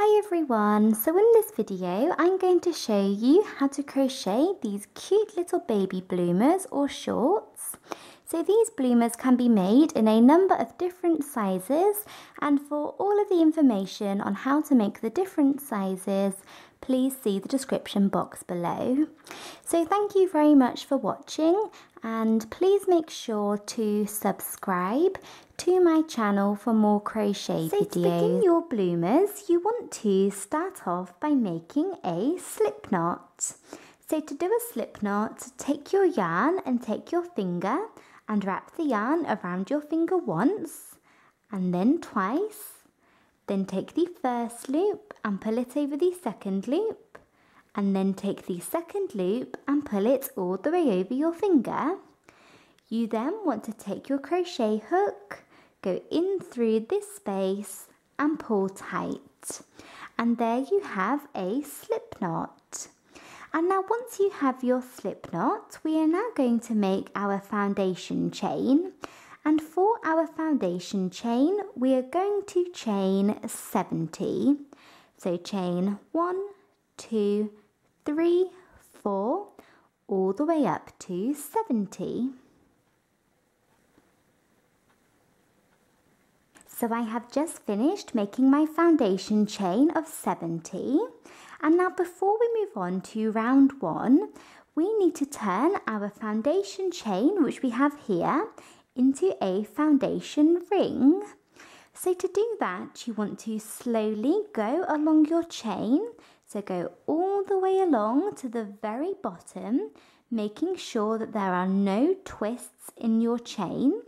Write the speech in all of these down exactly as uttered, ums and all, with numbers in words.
Hi everyone, so in this video I'm going to show you how to crochet these cute little baby bloomers or shorts. So these bloomers can be made in a number of different sizes, and for all of the information on how to make the different sizes please see the description box below. So thank you very much for watching, and please make sure to subscribe to my channel for more crochet so videos. To begin your bloomers, you want to start off by making a slip knot. So to do a slip knot, take your yarn and take your finger and wrap the yarn around your finger once and then twice. Then take the first loop and pull it over the second loop, and then take the second loop and pull it all the way over your finger. You then want to take your crochet hook, go in through this space and pull tight. And there you have a slip knot. And now once you have your slip knot, we are now going to make our foundation chain. And for our foundation chain, we are going to chain seventy. So chain one, two, three, four, all the way up to seventy. So I have just finished making my foundation chain of seventy. And now before we move on to round one, we need to turn our foundation chain, which we have here, into a foundation ring. So to do that, you want to slowly go along your chain. So go all the way along to the very bottom, making sure that there are no twists in your chain.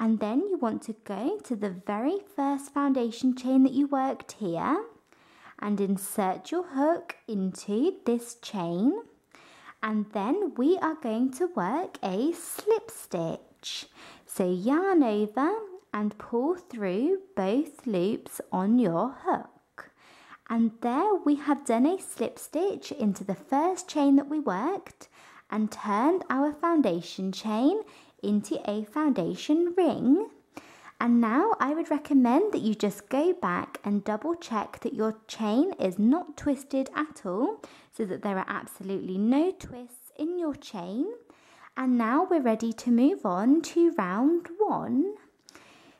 And then you want to go to the very first foundation chain that you worked here and insert your hook into this chain. And then we are going to work a slip stitch. So yarn over and pull through both loops on your hook. And there we have done a slip stitch into the first chain that we worked and turned our foundation chain into a foundation ring. And now I would recommend that you just go back and double check that your chain is not twisted at all, so that there are absolutely no twists in your chain. And now we're ready to move on to round one.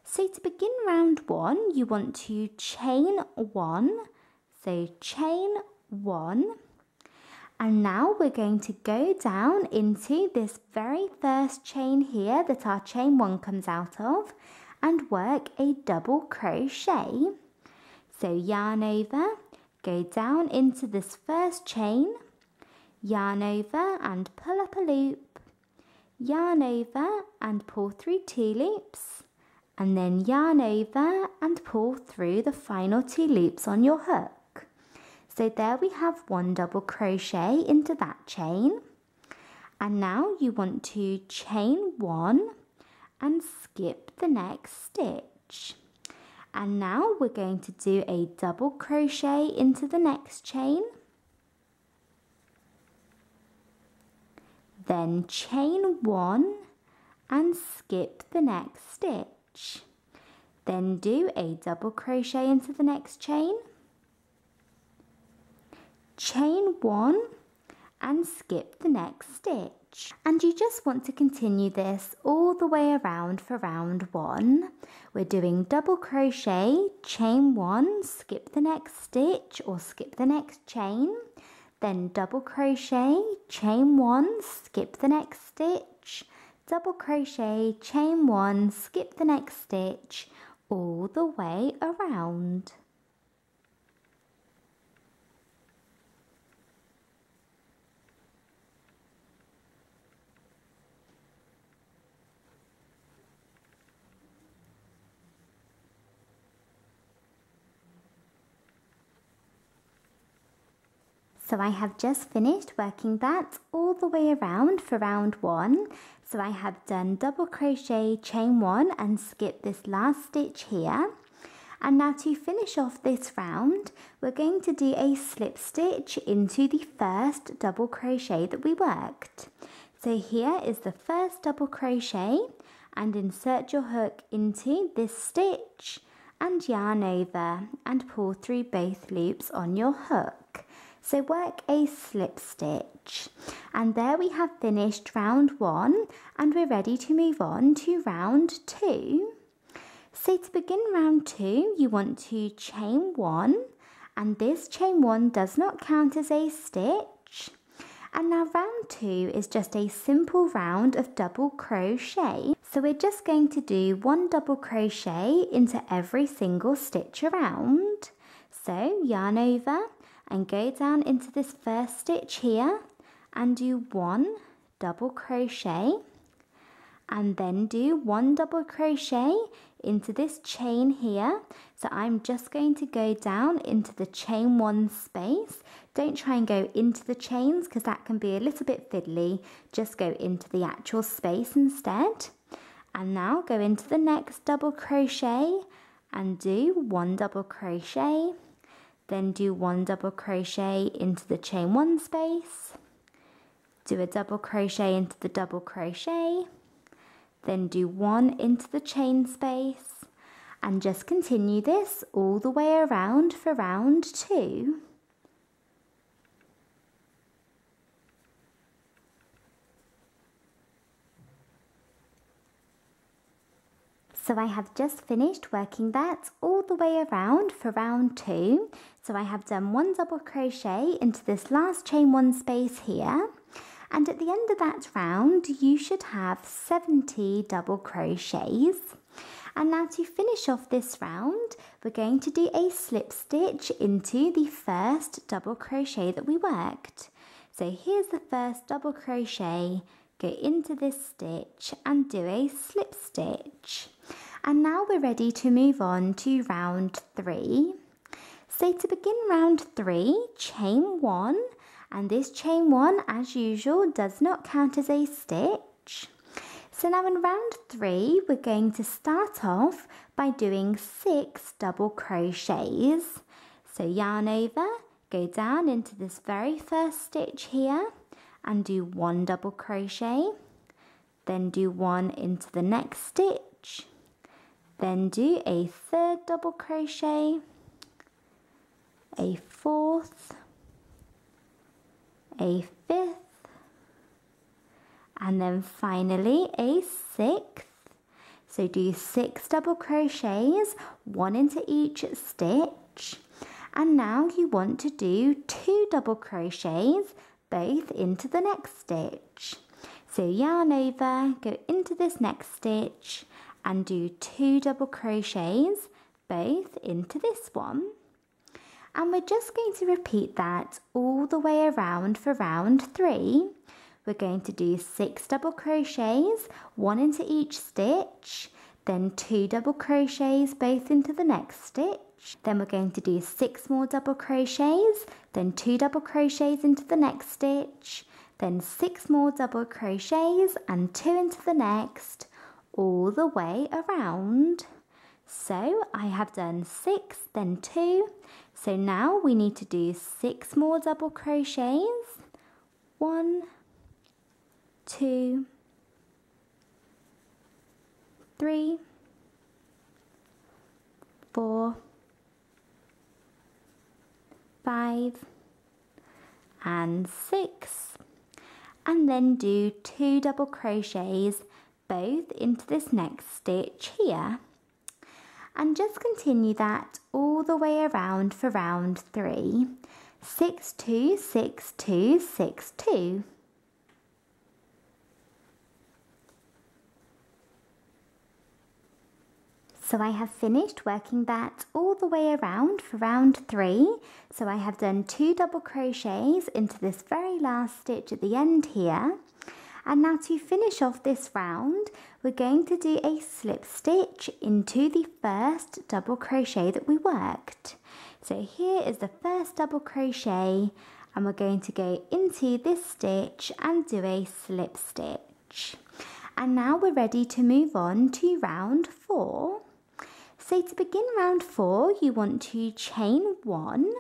So to begin round one, you want to chain one. So chain one. And now we're going to go down into this very first chain here that our chain one comes out of and work a double crochet. So yarn over, go down into this first chain, yarn over and pull up a loop. Yarn over and pull through two loops, and then yarn over and pull through the final two loops on your hook. So there we have one double crochet into that chain. And now you want to chain one and skip the next stitch. And now we're going to do a double crochet into the next chain. Then chain one and skip the next stitch. Then do a double crochet into the next chain. Chain one and skip the next stitch. And you just want to continue this all the way around for round one. We're doing double crochet, chain one, skip the next stitch or skip the next chain. Then double crochet, chain one, skip the next stitch, double crochet, chain one, skip the next stitch, all the way around. So I have just finished working that all the way around for round one. So I have done double crochet, chain one and skip this last stitch here. And now to finish off this round, we're going to do a slip stitch into the first double crochet that we worked. So here is the first double crochet, and insert your hook into this stitch and yarn over and pull through both loops on your hook. So work a slip stitch. And there we have finished round one, and we're ready to move on to round two. So to begin round two, you want to chain one, and this chain one does not count as a stitch. And now round two is just a simple round of double crochet. So we're just going to do one double crochet into every single stitch around. So yarn over and go down into this first stitch here and do one double crochet, and then do one double crochet into this chain here. So I'm just going to go down into the chain one space. Don't try and go into the chains because that can be a little bit fiddly. Just go into the actual space instead. And now go into the next double crochet and do one double crochet, then do one double crochet into the chain one space, do a double crochet into the double crochet, then do one into the chain space, and just continue this all the way around for round two. So I have just finished working that all the way around for round two. So I have done one double crochet into this last chain one space here. And at the end of that round, you should have seventy double crochets. And now to finish off this round, we're going to do a slip stitch into the first double crochet that we worked. So here's the first double crochet, go into this stitch and do a slip stitch. And now we're ready to move on to round three. So to begin round three, chain one. And this chain one, as usual, does not count as a stitch. So now in round three, we're going to start off by doing six double crochets. So yarn over, go down into this very first stitch here and do one double crochet, then do one into the next stitch, then do a third double crochet, a fourth, a fifth, and then finally a sixth. So do six double crochets, one into each stitch. And now you want to do two double crochets, both into the next stitch. So yarn over, go into this next stitch and do two double crochets, both into this one. And we're just going to repeat that all the way around for round three. We're going to do six double crochets, one into each stitch, then two double crochets both into the next stitch. Then we're going to do six more double crochets, then two double crochets into the next stitch, then six more double crochets and two into the next, all the way around. So I have done six, then two. So now we need to do six more double crochets. One, two, three, four, five, and six. And then do two double crochets, both into this next stitch here. And just continue that all the way around for round three. Six, two, six, two, six, two. So I have finished working that all the way around for round three. So I have done two double crochets into this very last stitch at the end here. And now to finish off this round, we're going to do a slip stitch into the first double crochet that we worked. So here is the first double crochet, and we're going to go into this stitch and do a slip stitch. And now we're ready to move on to round four. So to begin round four, you want to chain one.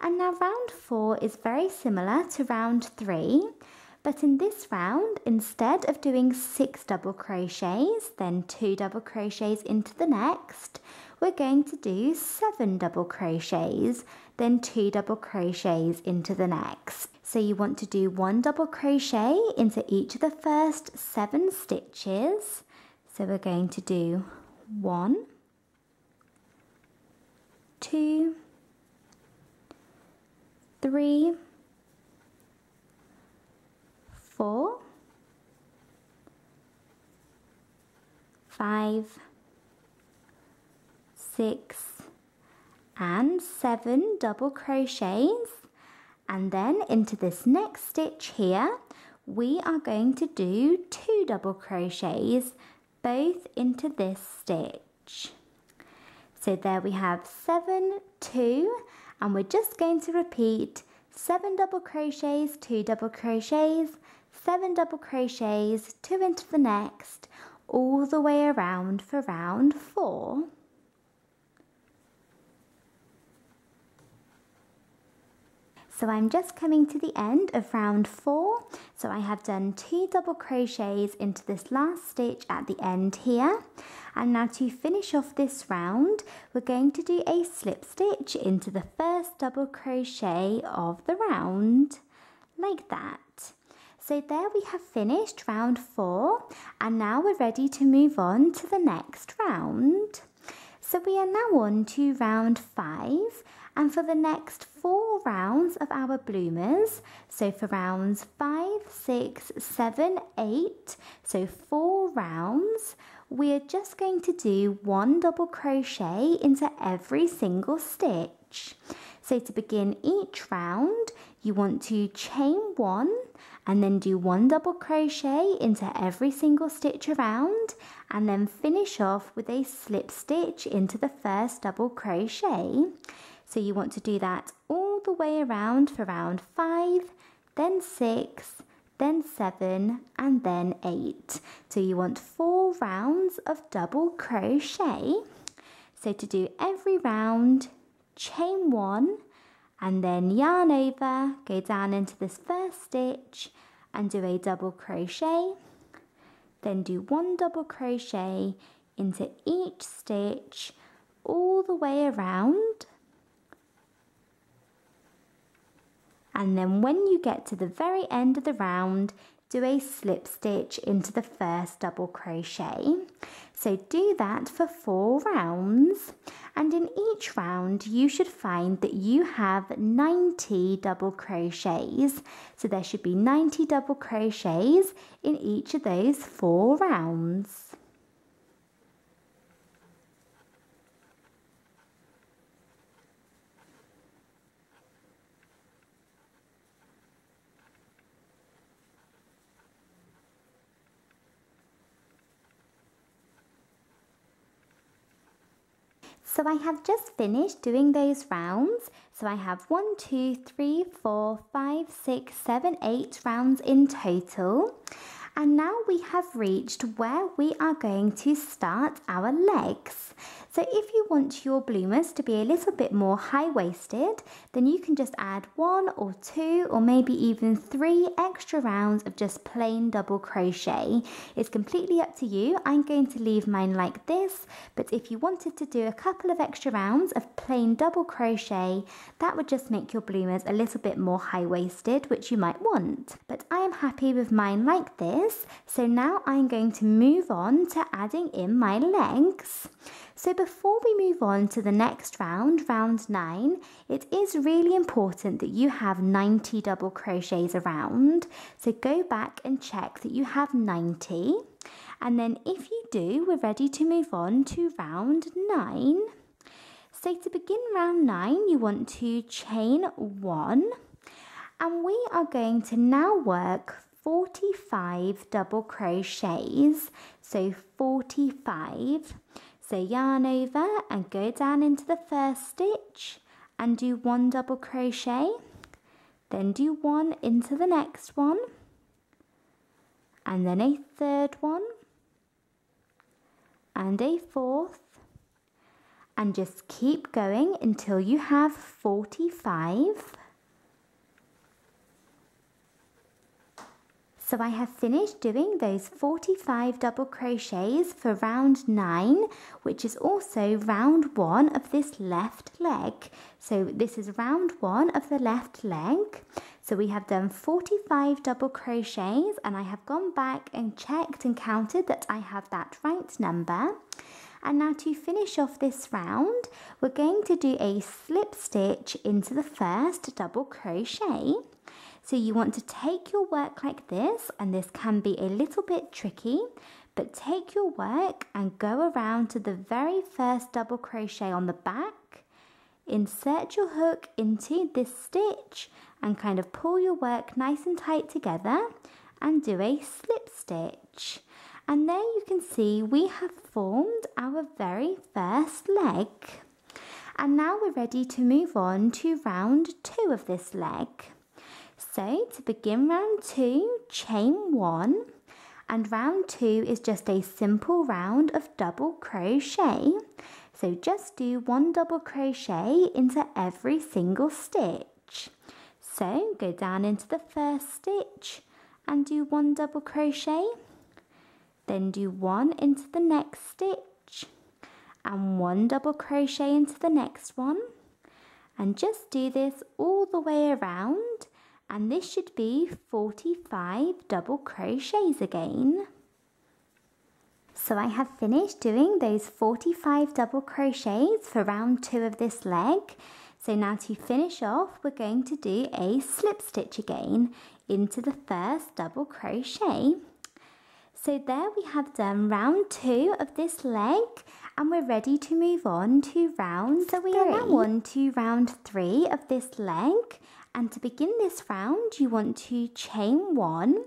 And now round four is very similar to round three. But in this round, instead of doing six double crochets, then two double crochets into the next, we're going to do seven double crochets, then two double crochets into the next. So you want to do one double crochet into each of the first seven stitches. So we're going to do one, two, three, four, five, six, and seven double crochets, and then into this next stitch here we are going to do two double crochets, both into this stitch. So there we have seven, two, and we're just going to repeat seven double crochets, two double crochets, seven double crochets, two into the next, all the way around for round four. So I'm just coming to the end of round four. So I have done two double crochets into this last stitch at the end here. And now to finish off this round, we're going to do a slip stitch into the first double crochet of the round, like that. So there we have finished round four, and now we're ready to move on to the next round. So we are now on to round five, and for the next four rounds of our bloomers, so for rounds five, six, seven, eight, so four rounds, we are just going to do one double crochet into every single stitch. So to begin each round, you want to chain one and then do one double crochet into every single stitch around, and then finish off with a slip stitch into the first double crochet. So you want to do that all the way around for round five, then six, then seven, and then eight. So you want four rounds of double crochet. So to do every round, chain one, and then yarn over, go down into this first stitch and do a double crochet, then do one double crochet into each stitch all the way around, and then when you get to the very end of the round, do a slip stitch into the first double crochet. So do that for four rounds, and in each round you should find that you have ninety double crochets. So there should be ninety double crochets in each of those four rounds. So I have just finished doing those rounds. So I have one, two, three, four, five, six, seven, eight rounds in total. And now we have reached where we are going to start our legs. So if you want your bloomers to be a little bit more high-waisted, then you can just add one or two or maybe even three extra rounds of just plain double crochet. It's completely up to you. I'm going to leave mine like this, but if you wanted to do a couple of extra rounds of plain double crochet, that would just make your bloomers a little bit more high-waisted, which you might want. But I am happy with mine like this, so now I'm going to move on to adding in my legs. So before we move on to the next round, round nine, it is really important that you have ninety double crochets around. So go back and check that you have ninety. And then if you do, we're ready to move on to round nine. So to begin round nine, you want to chain one. And we are going to now work forty-five double crochets. So forty-five. So yarn over and go down into the first stitch and do one double crochet, then do one into the next one, and then a third one, and a fourth, and just keep going until you have forty-five. So I have finished doing those forty-five double crochets for round nine, which is also round one of this left leg. So this is round one of the left leg. So we have done forty-five double crochets, and I have gone back and checked and counted that I have that right number. And now to finish off this round, we're going to do a slip stitch into the first double crochet. So you want to take your work like this, and this can be a little bit tricky, but take your work and go around to the very first double crochet on the back, insert your hook into this stitch and kind of pull your work nice and tight together and do a slip stitch. And there you can see we have formed our very first leg. And now we're ready to move on to round two of this leg. So to begin round two, chain one, and round two is just a simple round of double crochet. So just do one double crochet into every single stitch. So go down into the first stitch and do one double crochet. Then do one into the next stitch and one double crochet into the next one, and just do this all the way around, and this should be forty-five double crochets again. So I have finished doing those forty-five double crochets for round two of this leg. So now to finish off, we're going to do a slip stitch again into the first double crochet. So there we have done round two of this leg, and we're ready to move on to round three. So we are now on to round three of this leg, and to begin this round you want to chain one,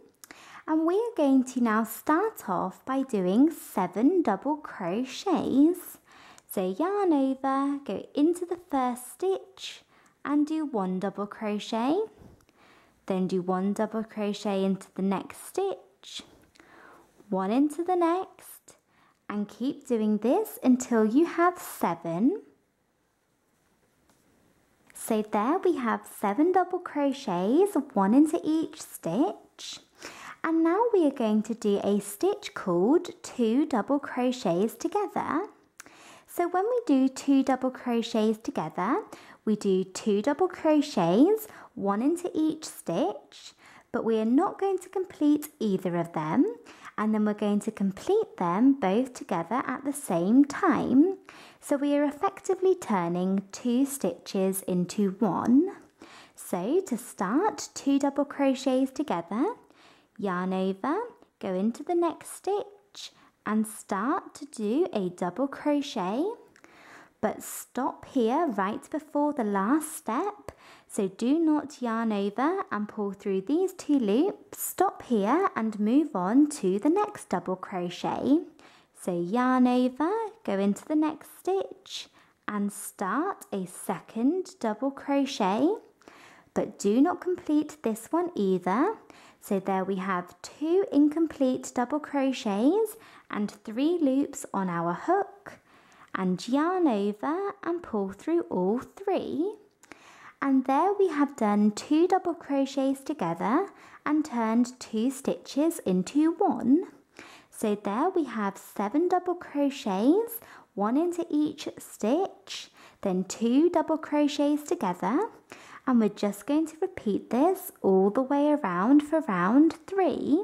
and we are going to now start off by doing seven double crochets. So yarn over, go into the first stitch and do one double crochet, then do one double crochet into the next stitch, one into the next, and keep doing this until you have seven. So there we have seven double crochets, one into each stitch, and now we are going to do a stitch called two double crochets together. So when we do two double crochets together, we do two double crochets, one into each stitch, but we are not going to complete either of them, and then we're going to complete them both together at the same time. So we are effectively turning two stitches into one. So to start, two double crochets together, yarn over, go into the next stitch and start to do a double crochet, but stop here right before the last step. So do not yarn over and pull through these two loops. Stop here and move on to the next double crochet. So yarn over, go into the next stitch and start a second double crochet, but do not complete this one either. So there we have two incomplete double crochets and three loops on our hook, and yarn over and pull through all three. And there we have done two double crochets together and turned two stitches into one. So there we have seven double crochets, one into each stitch, then two double crochets together, and we're just going to repeat this all the way around for round three.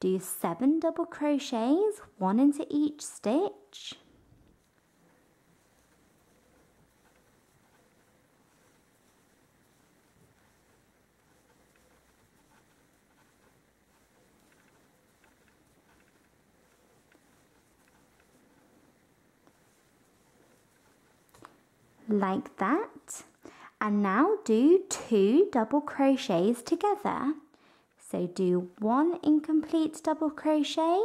Do seven double crochets, one into each stitch, like that, and now do two double crochets together. So do one incomplete double crochet,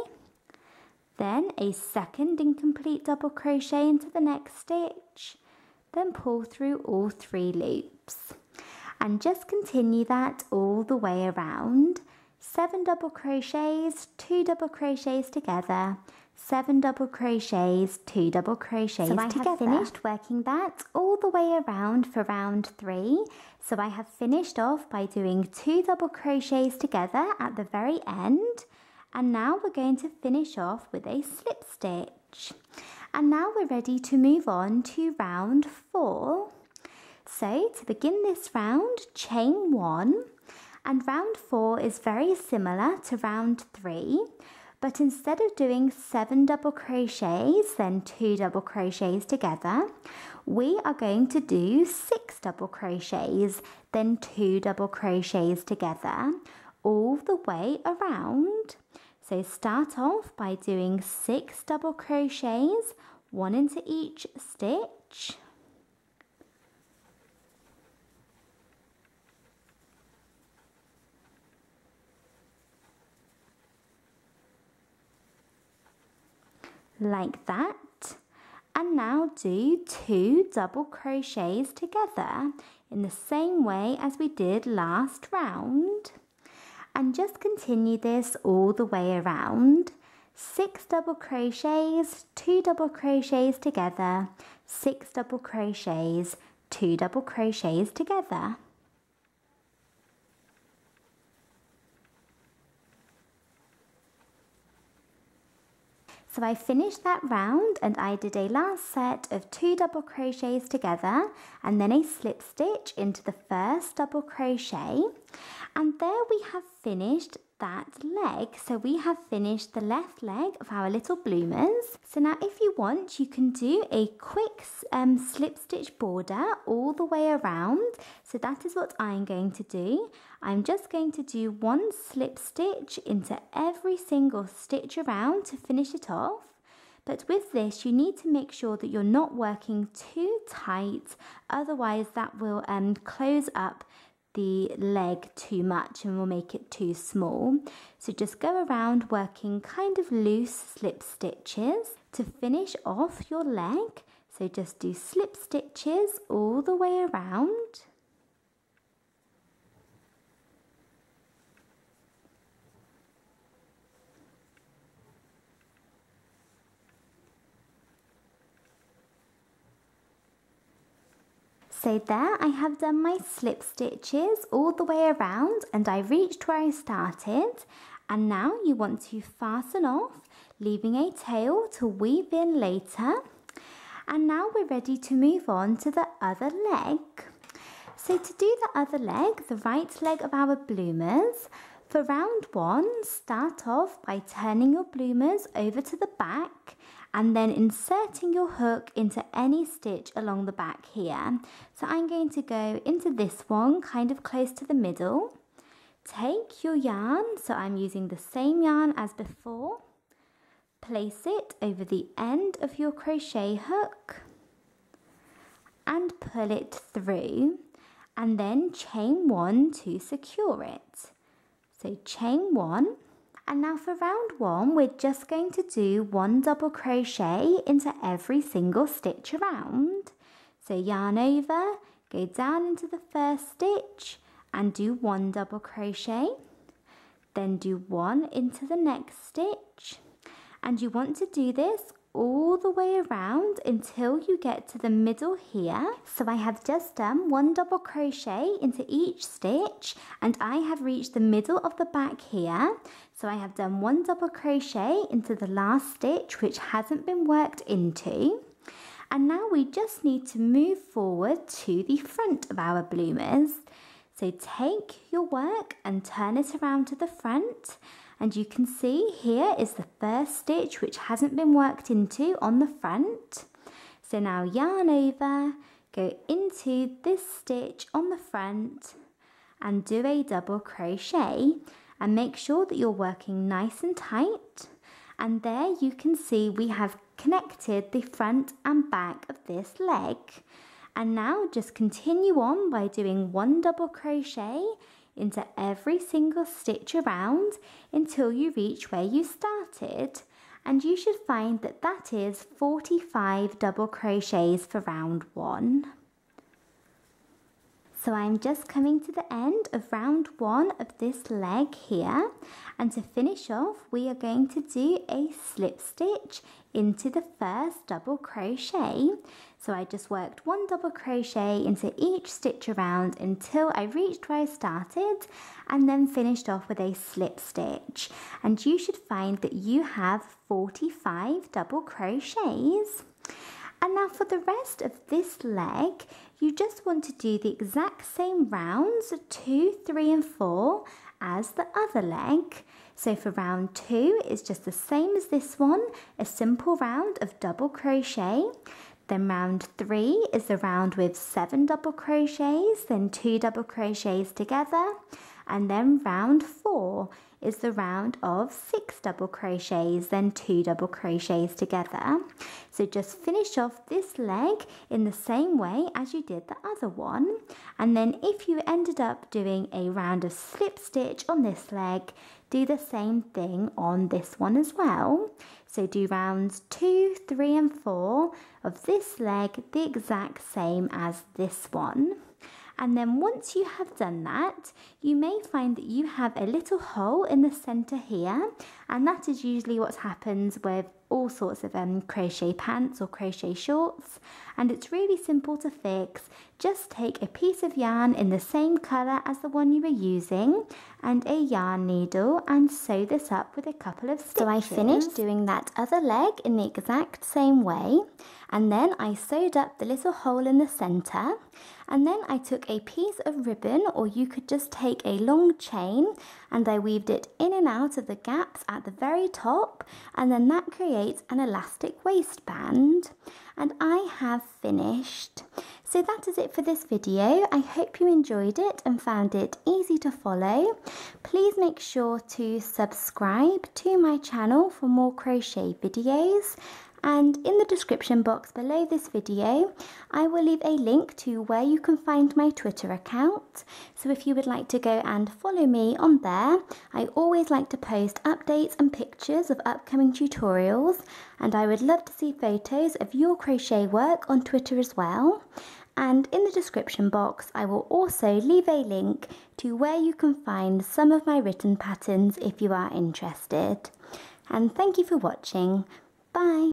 then a second incomplete double crochet into the next stitch, then pull through all three loops, and just continue that all the way around. Seven double crochets, two double crochets together, seven double crochets, two double crochets together. So I have finished working that all the way around for round three. So I have finished off by doing two double crochets together at the very end, and now we're going to finish off with a slip stitch. And now we're ready to move on to round four. So to begin this round, chain one, and round four is very similar to round three, but instead of doing seven double crochets, then two double crochets together, we are going to do six double crochets, then two double crochets together, all the way around. So start off by doing six double crochets, one into each stitch. Like that, and now do two double crochets together in the same way as we did last round, and just continue this all the way around. Six double crochets, two double crochets together, six double crochets, two double crochets together. So I finished that round and I did a last set of two double crochets together and then a slip stitch into the first double crochet, and there we have finished that leg. So we have finished the left leg of our little bloomers. So now if you want, you can do a quick um, slip stitch border all the way around. So that is what I'm going to do. I'm just going to do one slip stitch into every single stitch around to finish it off. But with this, you need to make sure that you're not working too tight, otherwise that will um, close up the leg too much and will make it too small. So just go around working kind of loose slip stitches to finish off your leg. So just do slip stitches all the way around. So there I have done my slip stitches all the way around and I reached where I started, and now you want to fasten off, leaving a tail to weave in later. And now we're ready to move on to the other leg. So to do the other leg, the right leg of our bloomers, for round one, start off by turning your bloomers over to the back and then inserting your hook into any stitch along the back here. So I'm going to go into this one, kind of close to the middle. Take your yarn, so I'm using the same yarn as before. Place it over the end of your crochet hook and pull it through, and then chain one to secure it. So chain one. And now for round one, we're just going to do one double crochet into every single stitch around. So yarn over, go down into the first stitch and do one double crochet. Then do one into the next stitch. And you want to do this all the way around until you get to the middle here. So I have just done one double crochet into each stitch and I have reached the middle of the back here. So I have done one double crochet into the last stitch which hasn't been worked into. And now we just need to move forward to the front of our bloomers. So take your work and turn it around to the front, and you can see here is the first stitch which hasn't been worked into on the front. So now yarn over, go into this stitch on the front and do a double crochet, and make sure that you're working nice and tight. And there you can see we have connected the front and back of this leg. And now just continue on by doing one double crochet into every single stitch around until you reach where you started. And you should find that that is forty-five double crochets for round one. So I'm just coming to the end of round one of this leg here, and to finish off we are going to do a slip stitch into the first double crochet. So I just worked one double crochet into each stitch around until I reached where I started, and then finished off with a slip stitch. And you should find that you have forty-five double crochets. And now for the rest of this leg, you just want to do the exact same rounds, two, three and four, as the other leg. So for round two, it's just the same as this one, a simple round of double crochet. Then round three is the round with seven double crochets, then two double crochets together. And then round four is the round of six double crochets, then two double crochets together. So just finish off this leg in the same way as you did the other one. And then if you ended up doing a round of slip stitch on this leg, do the same thing on this one as well. So do rounds two, three and four of this leg the exact same as this one. And then once you have done that, you may find that you have a little hole in the center here, and that is usually what happens with all sorts of um, crochet pants or crochet shorts, and it's really simple to fix. Just take a piece of yarn in the same color as the one you were using and a yarn needle and sew this up with a couple of stitches. So I finished doing that other leg in the exact same way, and then I sewed up the little hole in the center. And then I took a piece of ribbon, or you could just take a long chain, and I weaved it in and out of the gaps at the very top, and then that creates an elastic waistband. And I have finished. So that is it for this video. I hope you enjoyed it and found it easy to follow. Please make sure to subscribe to my channel for more crochet videos. And in the description box below this video, I will leave a link to where you can find my Twitter account. So if you would like to go and follow me on there, I always like to post updates and pictures of upcoming tutorials. And I would love to see photos of your crochet work on Twitter as well. And in the description box, I will also leave a link to where you can find some of my written patterns if you are interested. And thank you for watching. Bye.